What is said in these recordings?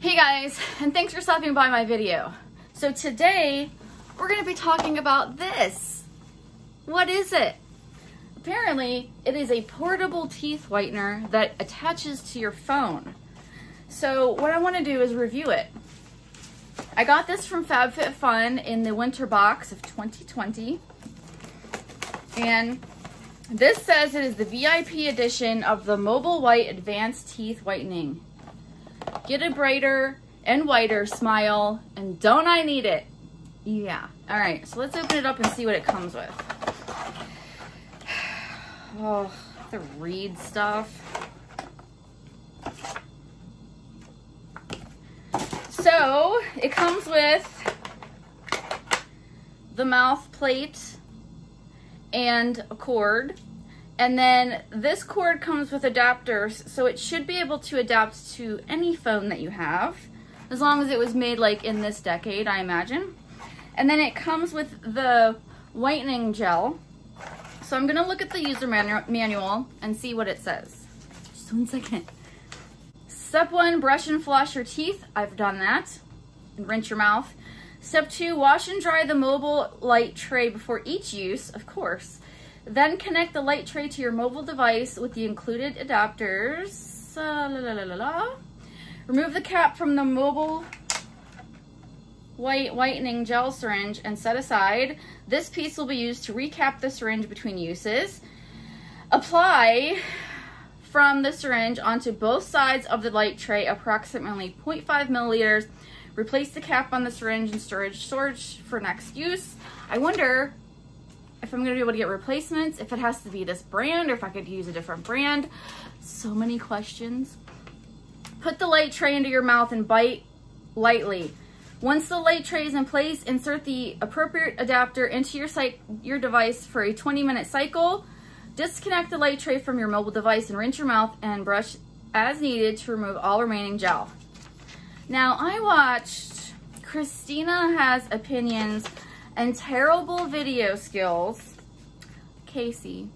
Hey guys, and thanks for stopping by my video. So today, we're gonna be talking about this. What is it? Apparently, it is a portable teeth whitener that attaches to your phone. So what I wanna do is review it. I got this from FabFitFun in the winter box of 2020. And this says it is the VIP edition of the Mobile White Advanced Teeth Whitening. Get a brighter and whiter smile, and don't I need it? Yeah. All right, so let's open it up and see what it comes with. Oh, the reed stuff. So it comes with the mouth plate and a cord, and then this cord comes with adapters, so it should be able to adapt to any phone that you have, as long as it was made like in this decade, I imagine. And then it comes with the whitening gel. So I'm gonna look at the user manual and see what it says. Just one second. Step 1, brush and floss your teeth. I've done that. And rinse your mouth. Step 2, wash and dry the mobile light tray before each use, of course. Then connect the light tray to your mobile device with the included adapters. Remove the cap from the mobile whitening gel syringe and set aside. This piece will be used to recap the syringe between uses. Apply from the syringe onto both sides of the light tray, approximately 0.5 milliliters. Replace the cap on the syringe and storage for next use. I wonder if I'm gonna be able to get replacements, if it has to be this brand or if I could use a different brand. So many questions. Put the light tray into your mouth and bite lightly. Once the light tray is in place, insert the appropriate adapter into your device for a 20-minute cycle. Disconnect the light tray from your mobile device and rinse your mouth and brush as needed to remove all remaining gel. Now, I watched Christina Has Opinions and Terrible Video Skills, Casey,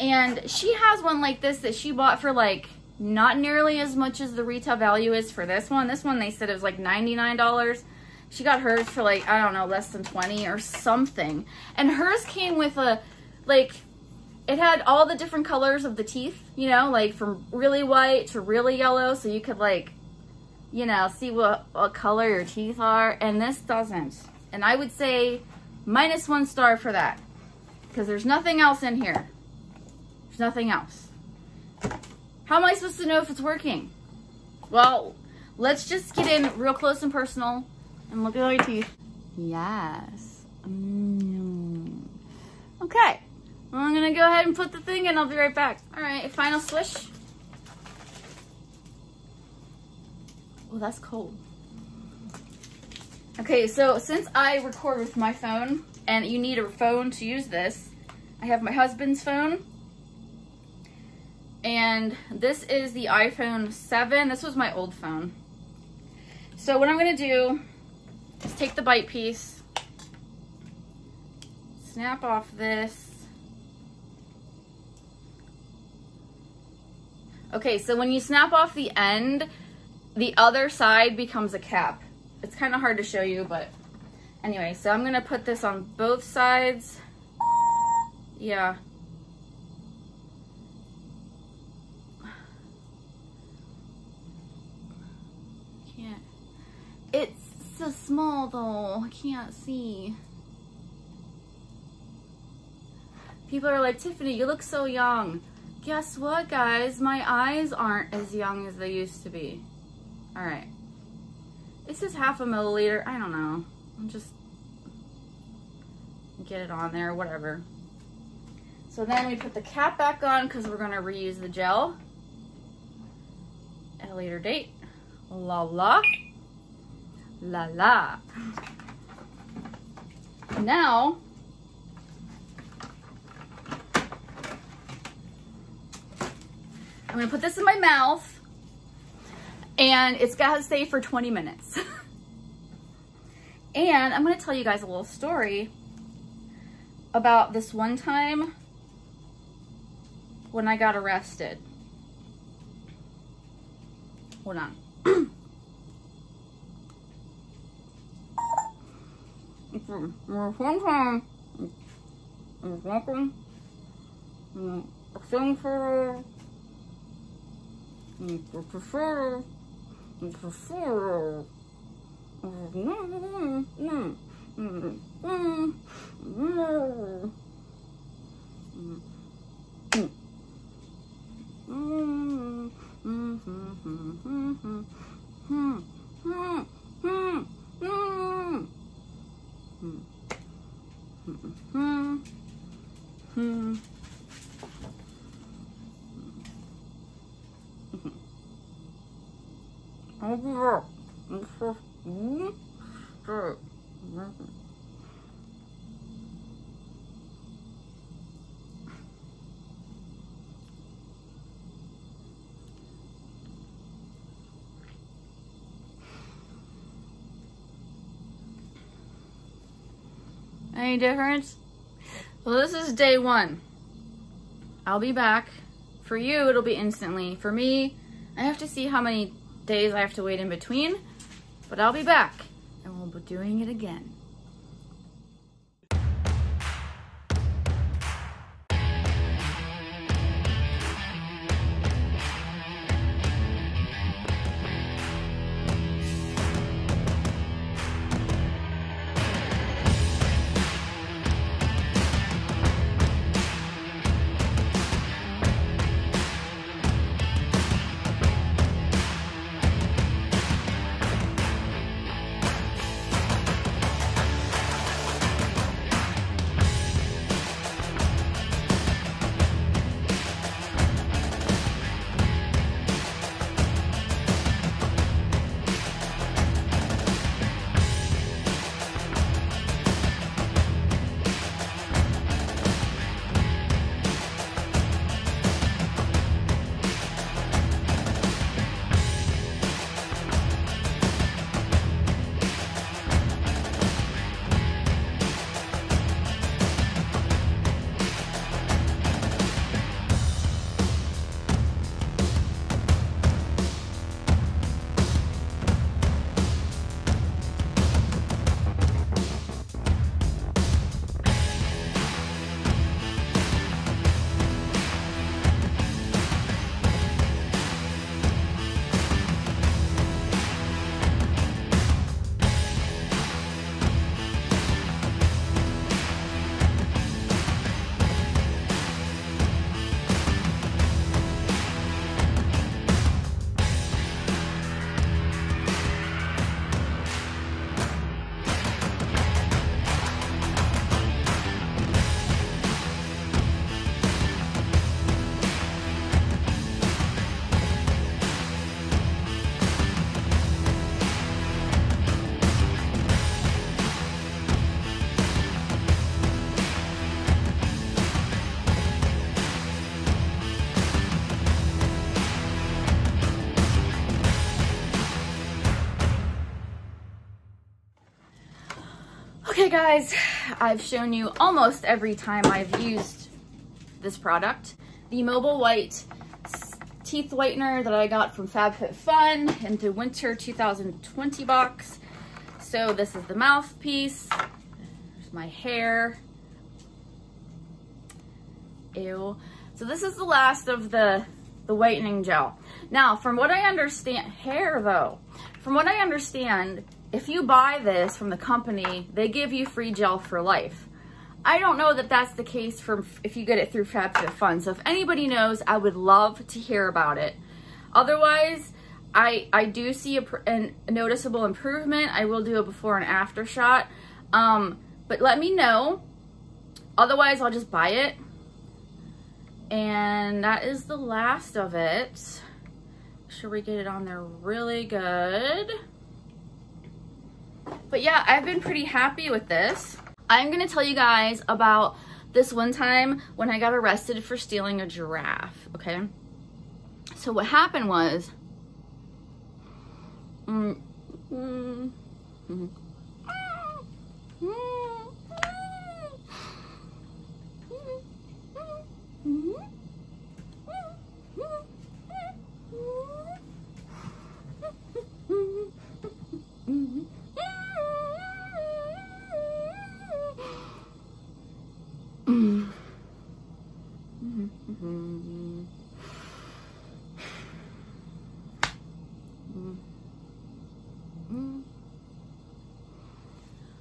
and she has one like this that she bought for like not nearly as much as the retail value is for this one. This one they said it was like $99. She got hers for like, I don't know, less than 20 or something. And hers came with a, like, it had all the different colors of the teeth, you know, like from really white to really yellow, so you could, like, you know, see what color your teeth are, and this doesn't. And I would say -1 star for that, because there's nothing else in here. There's nothing else. How am I supposed to know if it's working? Well, let's just get in real close and personal and look at all your teeth. Yes. Okay. Well, I'm gonna go ahead and put the thing in, I'll be right back. All right, final swish. Well, that's cold. Okay, so since I record with my phone, and you need a phone to use this, I have my husband's phone, and this is the iPhone 7. This was my old phone. So what I'm gonna do is take the bite piece, snap off this. Okay, so when you snap off the end, the other side becomes a cap. It's kind of hard to show you, but anyway, so I'm gonna put this on both sides. Yeah. Can't. It's so small though, I can't see. People are like, Tiffany, you look so young. Guess what, guys? My eyes aren't as young as they used to be. All right. This is 0.5 milliliter. I don't know. I'm just get it on there, whatever. So then we put the cap back on because we're going to reuse the gel at a later date. La la. La la. Now, I'm gonna put this in my mouth, and it's gotta stay for 20 minutes. And I'm gonna tell you guys a little story about this one time when I got arrested. Hold on. Any difference? Well, this is day one. I'll be back. For you, it'll be instantly. For me, I have to see how many days I have to wait in between, but I'll be back and we'll be doing it again. Okay guys, I've shown you almost every time I've used this product. The Mobile White Teeth Whitener that I got from FabFitFun in the winter 2020 box. So this is the mouthpiece. There's my hair. Ew. So this is the last of the whitening gel. Now, from what I understand, hair though, from what I understand, if you buy this from the company, they give you free gel for life. I don't know that that's the case for if you get it through FabFitFun. So if anybody knows, I would love to hear about it. Otherwise, I do see a noticeable improvement. I will do a before and after shot. But let me know. Otherwise, I'll just buy it. And that is the last of it. Should we get it on there really good? But yeah, I've been pretty happy with this. I'm gonna tell you guys about this one time when I got arrested for stealing a giraffe, okay? So what happened was,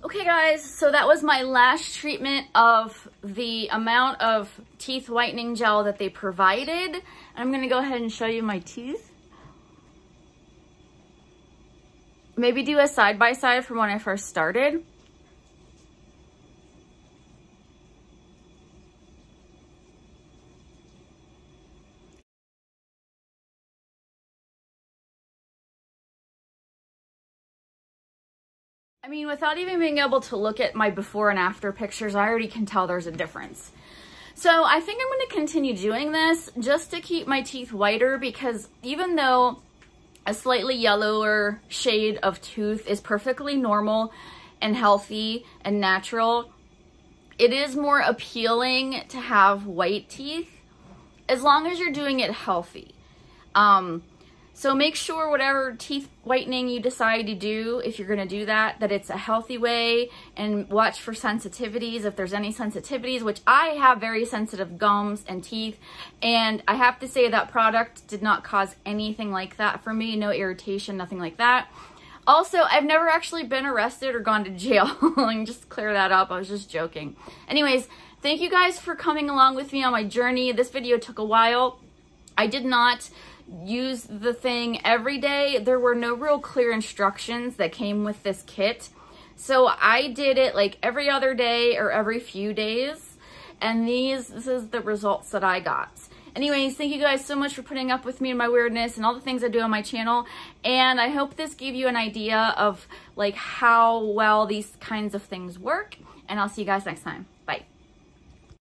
Okay guys, so that was my last treatment of the amount of teeth whitening gel that they provided. And I'm gonna go ahead and show you my teeth. Maybe do a side-by-side from when I first started. I mean, without even being able to look at my before and after pictures, I already can tell there's a difference. So I think I'm going to continue doing this just to keep my teeth whiter, because even though a slightly yellower shade of tooth is perfectly normal and healthy and natural, it is more appealing to have white teeth as long as you're doing it healthy. So make sure whatever teeth whitening you decide to do, if you're gonna do that, that it's a healthy way, and watch for sensitivities if there's any sensitivities, which I have very sensitive gums and teeth. And I have to say that product did not cause anything like that for me, no irritation, nothing like that. Also, I've never actually been arrested or gone to jail. I can just clear that up, I was just joking. Anyways, thank you guys for coming along with me on my journey. This video took a while. I did not use the thing every day. There were no real clear instructions that came with this kit, so I did it like every other day or every few days, and this is the results that I got. Anyways, thank you guys so much for putting up with me and my weirdness and all the things I do on my channel, and I hope this gave you an idea of like how well these kinds of things work, and I'll see you guys next time. Bye.